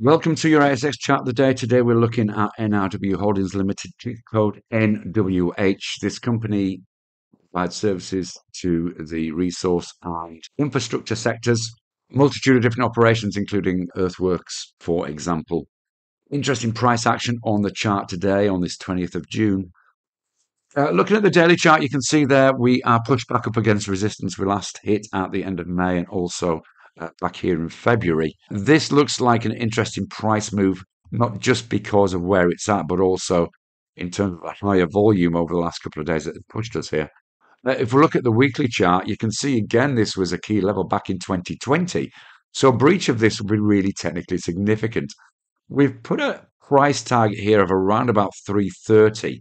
Welcome to your ASX chart of the day. Today we're looking at NRW Holdings Limited, code NWH. This company provides services to the resource and infrastructure sectors, a multitude of different operations, including earthworks, for example. Interesting price action on the chart today on this 20th of June. Looking at the daily chart, you can see there we are pushed back up against resistance we last hit at the end of May and also back here in February. This looks like an interesting price move, not just because of where it's at, but also in terms of a higher volume over the last couple of days that has pushed us here. If we look at the weekly chart, you can see again this was a key level back in 2020. So a breach of this would be really technically significant. We've put a price tag here of around about 330,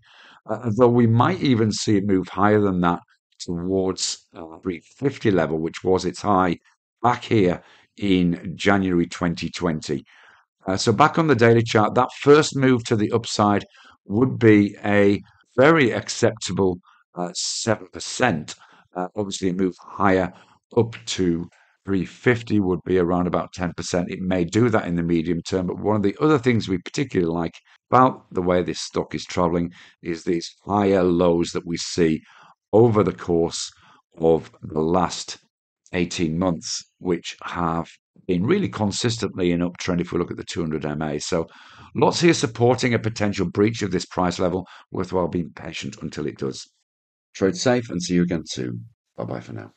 though we might even see it move higher than that towards 350 level, which was its high back here in January 2020. So back on the daily chart, that first move to the upside would be a very acceptable 7%. Obviously, a move higher up to 350 would be around about 10%. It may do that in the medium term, but one of the other things we particularly like about the way this stock is traveling is these higher lows that we see over the course of the last 18 months, which have been really consistently in uptrend if we look at the 200 MA. So lots here supporting a potential breach of this price level. Worthwhile being patient until it does. Trade safe and see you again soon. Bye-bye for now.